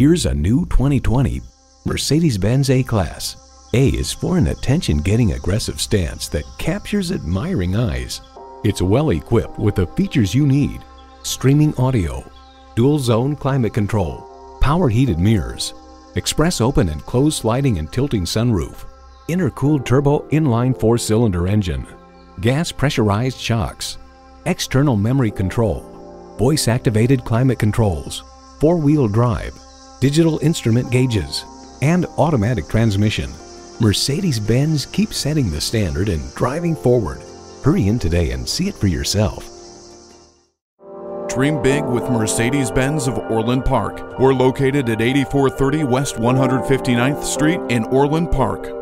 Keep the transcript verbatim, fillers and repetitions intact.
Here's a new twenty twenty Mercedes-Benz A-Class. A is for an attention-getting aggressive stance that captures admiring eyes. It's well equipped with the features you need: streaming audio, dual-zone climate control, power heated mirrors, express open and closed sliding and tilting sunroof, intercooled turbo inline four-cylinder engine, gas pressurized shocks, external memory control, voice-activated climate controls, four-wheel drive, digital instrument gauges, and automatic transmission. Mercedes-Benz keeps setting the standard and driving forward. Hurry in today and see it for yourself. Dream big with Mercedes-Benz of Orland Park. We're located at eighty-four thirty West one hundred fifty-ninth Street in Orland Park.